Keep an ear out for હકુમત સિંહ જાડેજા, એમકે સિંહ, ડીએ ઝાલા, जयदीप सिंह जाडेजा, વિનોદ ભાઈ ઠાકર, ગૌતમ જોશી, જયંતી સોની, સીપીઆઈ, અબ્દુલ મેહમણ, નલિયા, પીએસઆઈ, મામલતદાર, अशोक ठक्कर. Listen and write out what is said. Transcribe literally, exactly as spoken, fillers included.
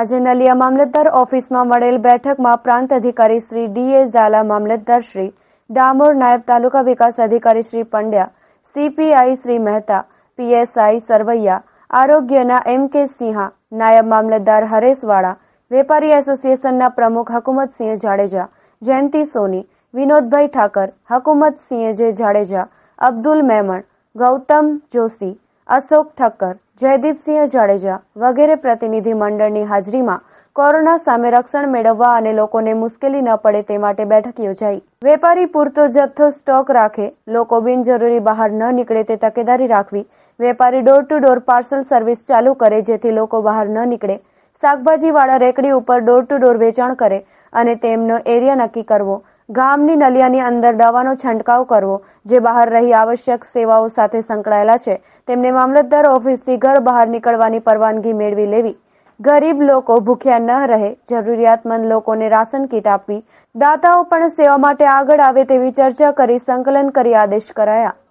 આજે નલિયા મામલતદાર ઓફિસમાં મળેલ બેઠકમાં પ્રાંત અધિકારી શ્રી ડીએ ઝાલા, મામલતદાર શ્રી ડામોર, નાયબ તાલુકા વિકાસ અધિકારી શ્રી પંડ્યા, સીપીઆઈ શ્રી મહેતા, પીએસઆઈ સરવૈયા, આરોગ્યના એમકે સિંહ, નાયબ મામલતદાર હરેશવાળા, વેપારી એસોસિએશનના પ્રમુખ હકુમત સિંહ જાડેજા, જયંતી સોની, વિનોદ ભાઈ ઠાકર, હકુમત સિંહ જે જાડેજા, અબ્દુલ મેહમણ, ગૌતમ જોશી, अशोक ठक्कर, जयदीप सिंह जाडेजा वगैरह प्रतिनिधि मंडल की हाजरी में कोरोना सामे रक्षण मेळववा अने लोकोने मुश्केली न पड़े ते माटे बैठक योजाई। वेपारी पूरतो जत्थो स्टॉक राखे, लोको बिनजरूरी बहार न निकळे ते तकेदारी राखवी, वेपारी door to door parcel service चालू करे जेथी लोको बहार न निकळे, शाकभाजीवाळा रेकडी उपर डोर टू डोर वेचाण करे अने तेमनो एरिया नक्की करवो, गामनी नलियानी अंदर दवानो छंटकाव करवो, जे बहार रही आवश्यक सेवाओं साथे संकळायेला छे तेमने मामलतदार ऑफिसथी घर बहार निकळवानी परवानगी मेळवी लेवी, गरीब लोको भूख्या न रहे, जरूरियातमंद लोकोने राशन कीट आपवी, दाताओ पण सेवा माटे आगळ आवे तेवी चर्चा करी संकलन करी आदेश कराया।